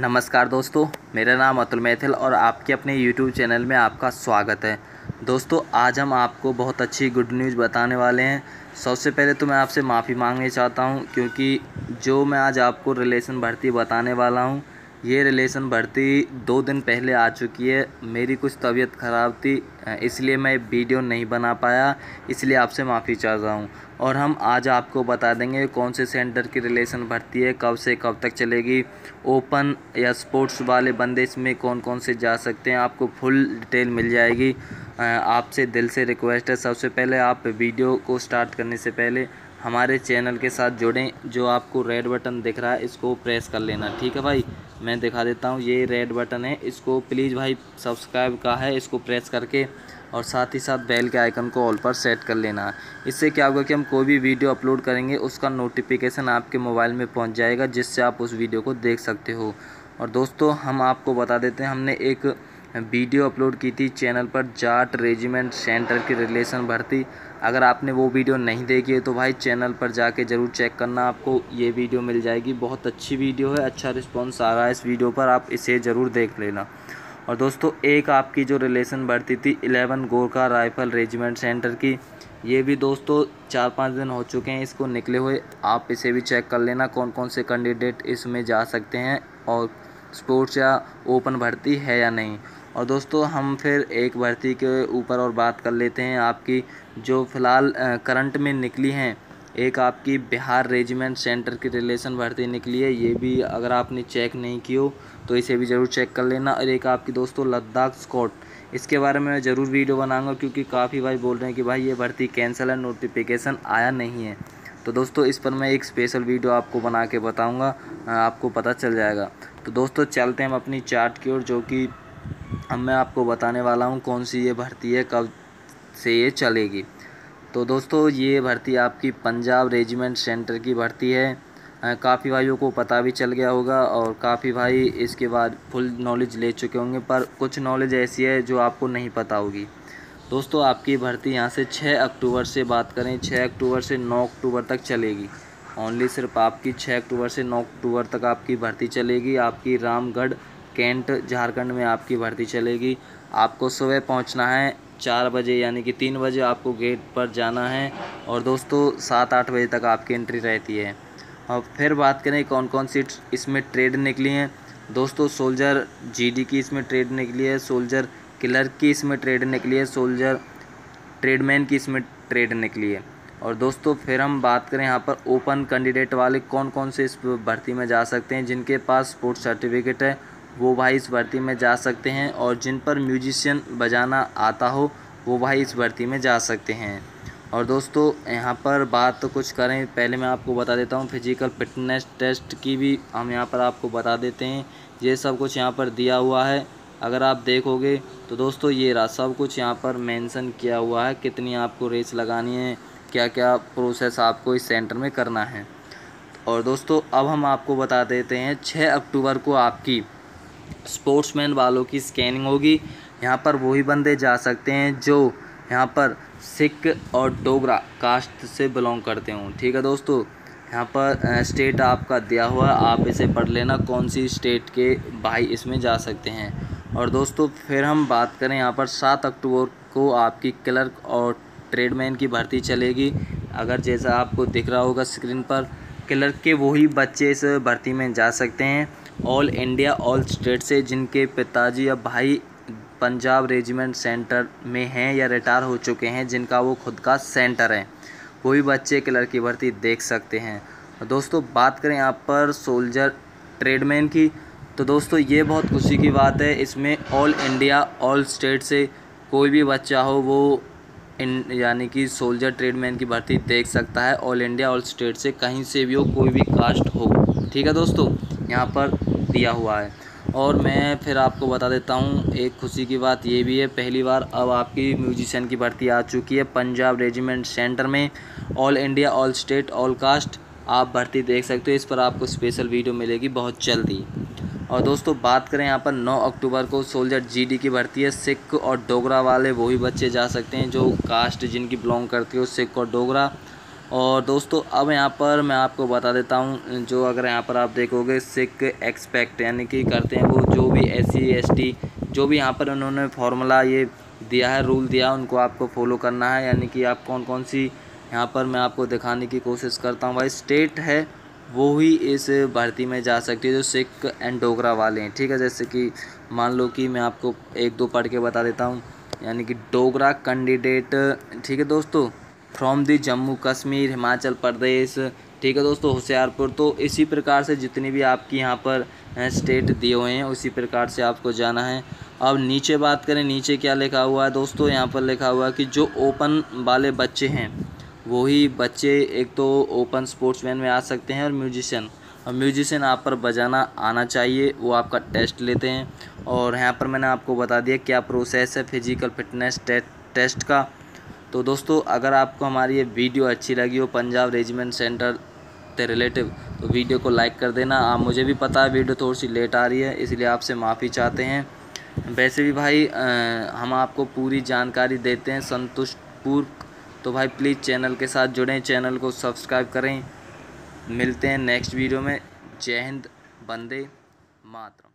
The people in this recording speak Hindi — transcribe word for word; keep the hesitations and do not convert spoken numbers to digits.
नमस्कार दोस्तों, मेरा नाम अतुल मैथिल और आपके अपने यूट्यूब चैनल में आपका स्वागत है। दोस्तों आज हम आपको बहुत अच्छी गुड न्यूज़ बताने वाले हैं। सबसे पहले तो मैं आपसे माफ़ी मांगना चाहता हूं क्योंकि जो मैं आज आपको रिलेशन भर्ती बताने वाला हूं, ये रिलेशन भर्ती दो दिन पहले आ चुकी है। मेरी कुछ तबीयत ख़राब थी इसलिए मैं वीडियो नहीं बना पाया, इसलिए आपसे माफ़ी चाहता हूँ। और हम आज आपको बता देंगे कौन से सेंटर की रिलेशन भर्ती है, कब से कब तक चलेगी, ओपन या स्पोर्ट्स वाले बंदे इसमें कौन कौन से जा सकते हैं, आपको फुल डिटेल मिल जाएगी। आपसे दिल से रिक्वेस्ट है, सबसे पहले आप वीडियो को स्टार्ट करने से पहले हमारे चैनल के साथ जुड़ें। जो आपको रेड बटन दिख रहा है इसको प्रेस कर लेना, ठीक है भाई। मैं दिखा देता हूँ, ये रेड बटन है, इसको प्लीज़ भाई सब्सक्राइब का है, इसको प्रेस करके और साथ ही साथ बेल के आइकन को ऑल पर सेट कर लेना। इससे क्या होगा कि हम कोई भी वीडियो अपलोड करेंगे उसका नोटिफिकेशन आपके मोबाइल में पहुँच जाएगा, जिससे आप उस वीडियो को देख सकते हो। और दोस्तों हम आपको बता देते हैं, हमने एक वीडियो अपलोड की थी चैनल पर जाट रेजिमेंट सेंटर की रिलेशन भर्ती। अगर आपने वो वीडियो नहीं देखी है तो भाई चैनल पर जाके ज़रूर चेक करना, आपको ये वीडियो मिल जाएगी। बहुत अच्छी वीडियो है, अच्छा रिस्पांस आ रहा है इस वीडियो पर, आप इसे ज़रूर देख लेना। और दोस्तों एक आपकी जो रिलेशन भर्ती थी ग्यारह गोरखा राइफल रेजिमेंट सेंटर की, ये भी दोस्तों चार पाँच दिन हो चुके हैं इसको निकले हुए, आप इसे भी चेक कर लेना कौन कौन से कैंडिडेट इसमें जा सकते हैं और स्पोर्ट्स या ओपन भर्ती है या नहीं। और दोस्तों हम फिर एक भर्ती के ऊपर और बात कर लेते हैं आपकी जो फ़िलहाल करंट में निकली हैं। एक आपकी बिहार रेजिमेंट सेंटर की रिलेशन भर्ती निकली है, ये भी अगर आपने चेक नहीं की हो तो इसे भी ज़रूर चेक कर लेना। और एक आपकी दोस्तों लद्दाख स्कॉट, इसके बारे में मैं ज़रूर वीडियो बनाऊंगा क्योंकि काफ़ी भाई बोल रहे हैं कि भाई ये भर्ती कैंसिल है, नोटिफिकेशन आया नहीं है। तो दोस्तों इस पर मैं एक स्पेशल वीडियो आपको बना के बताऊँगा, आपको पता चल जाएगा। तो दोस्तों चलते हैं हम अपनी चार्ट की ओर, जो कि अब मैं आपको बताने वाला हूं कौन सी ये भर्ती है, कब से ये चलेगी। तो दोस्तों ये भर्ती आपकी पंजाब रेजिमेंट सेंटर की भर्ती है। काफ़ी भाइयों को पता भी चल गया होगा और काफ़ी भाई इसके बाद फुल नॉलेज ले चुके होंगे, पर कुछ नॉलेज ऐसी है जो आपको नहीं पता होगी। दोस्तों आपकी भर्ती यहाँ से छः अक्टूबर से बात करें छः अक्टूबर से नौ अक्टूबर तक चलेगी। ओनली सिर्फ आपकी छः अक्टूबर से नौ अक्टूबर तक आपकी भर्ती चलेगी। आपकी रामगढ़ कैंट झारखंड में आपकी भर्ती चलेगी। आपको सुबह पहुंचना है चार बजे यानी कि तीन बजे आपको गेट पर जाना है और दोस्तों सात आठ बजे तक आपकी एंट्री रहती है। और फिर बात करें कौन कौन सी इसमें ट्रेड निकली हैं। दोस्तों सोल्जर जीडी की इसमें ट्रेड निकली है, सोल्जर क्लर्क की इसमें ट्रेड निकली है, सोल्जर ट्रेडमैन की इसमें ट्रेड निकली है। और दोस्तों फिर हम बात करें यहाँ पर ओपन कैंडिडेट वाले कौन कौन से इस भर्ती में जा सकते हैं। जिनके पास स्पोर्ट्स सर्टिफिकेट है वो भाई इस भर्ती में जा सकते हैं, और जिन पर म्यूजिशियन बजाना आता हो वो भाई इस भर्ती में जा सकते हैं। और दोस्तों यहाँ पर बात तो कुछ करें, पहले मैं आपको बता देता हूँ फिजिकल फिटनेस टेस्ट की भी हम यहाँ पर आपको बता देते हैं। ये सब कुछ यहाँ पर दिया हुआ है, अगर आप देखोगे तो दोस्तों ये रहा सब कुछ यहाँ पर मेंशन किया हुआ है, कितनी आपको रेस लगानी है, क्या क्या प्रोसेस आपको इस सेंटर में करना है। और दोस्तों अब हम आपको बता देते हैं छः अक्टूबर को आपकी स्पोर्ट्समैन वालों की स्कैनिंग होगी। यहाँ पर वही बंदे जा सकते हैं जो यहाँ पर सिख और डोगरा कास्ट से बिलोंग करते हों, ठीक है दोस्तों। यहाँ पर स्टेट आपका दिया हुआ है, आप इसे पढ़ लेना कौन सी स्टेट के भाई इसमें जा सकते हैं। और दोस्तों फिर हम बात करें यहाँ पर सात अक्टूबर को आपकी क्लर्क और ट्रेडमैन की भर्ती चलेगी। अगर जैसा आपको दिख रहा होगा स्क्रीन पर, क्लर्क के वही बच्चे इस भर्ती में जा सकते हैं ऑल इंडिया ऑल स्टेट से, जिनके पिताजी या भाई पंजाब रेजिमेंट सेंटर में हैं या रिटायर हो चुके हैं, जिनका वो खुद का सेंटर है, वही बच्चे क्लर्क की भर्ती देख सकते हैं। दोस्तों बात करें यहाँ पर सोल्जर ट्रेडमैन की, तो दोस्तों ये बहुत खुशी की बात है, इसमें ऑल इंडिया ऑल स्टेट से कोई भी बच्चा हो वो इन यानी कि सोल्जर ट्रेडमैन की भर्ती देख सकता है। ऑल इंडिया ऑल स्टेट से कहीं से भी हो, कोई भी कास्ट हो, ठीक है दोस्तों, यहाँ पर दिया हुआ है। और मैं फिर आपको बता देता हूँ एक खुशी की बात ये भी है, पहली बार अब आपकी म्यूजिशियन की भर्ती आ चुकी है पंजाब रेजिमेंट सेंटर में। All India all state all caste आप भर्ती देख सकते हो, इस पर आपको स्पेशल वीडियो मिलेगी बहुत जल्दी। और दोस्तों बात करें यहाँ पर नौ अक्टूबर को सोल्जर जीडी की भर्ती है। सिख और डोगरा वाले वही बच्चे जा सकते हैं जो कास्ट जिनकी बिलोंग करती हो सिख और डोगरा। और दोस्तों अब यहाँ पर मैं आपको बता देता हूँ, जो अगर यहाँ पर आप देखोगे सिख एक्सपेक्ट यानी कि करते हैं वो जो भी एस सी एस टी जो भी यहाँ पर उन्होंने फॉर्मूला ये दिया है, रूल दिया, उनको आपको फॉलो करना है। यानी कि आप कौन कौन सी, यहाँ पर मैं आपको दिखाने की कोशिश करता हूँ भाई, स्टेट है वो ही इस भर्ती में जा सकती है जो सिख एंड डोगरा वाले हैं। ठीक है, जैसे कि मान लो कि मैं आपको एक दो पढ़ के बता देता हूँ, यानी कि डोगरा कैंडिडेट, ठीक है दोस्तों, फ्रॉम दी जम्मू कश्मीर, हिमाचल प्रदेश, ठीक है दोस्तों, होशियारपुर। तो इसी प्रकार से जितनी भी आपकी यहाँ पर स्टेट दिए हुए हैं उसी प्रकार से आपको जाना है। अब नीचे बात करें, नीचे क्या लिखा हुआ है दोस्तों, यहाँ पर लिखा हुआ है कि जो ओपन वाले बच्चे हैं वही बच्चे एक तो ओपन स्पोर्ट्समैन में आ सकते हैं, और म्यूजिशियन, और म्यूजिशियन आप पर बजाना आना चाहिए, वो आपका टेस्ट लेते हैं। और यहाँ पर मैंने आपको बता दिया क्या प्रोसेस है फिजिकल फिटनेस टेस्ट का। तो दोस्तों अगर आपको हमारी ये वीडियो अच्छी लगी हो पंजाब रेजिमेंट सेंटर से रिलेटिव, तो वीडियो को लाइक कर देना। आप मुझे भी पता है वीडियो थोड़ी सी लेट आ रही है, इसलिए आपसे माफ़ी चाहते हैं। वैसे भी भाई आ, हम आपको पूरी जानकारी देते हैं संतुष्टपूर्वक, तो भाई प्लीज़ चैनल के साथ जुड़ें, चैनल को सब्सक्राइब करें। मिलते हैं नेक्स्ट वीडियो में। जय हिंद, वंदे मातरम।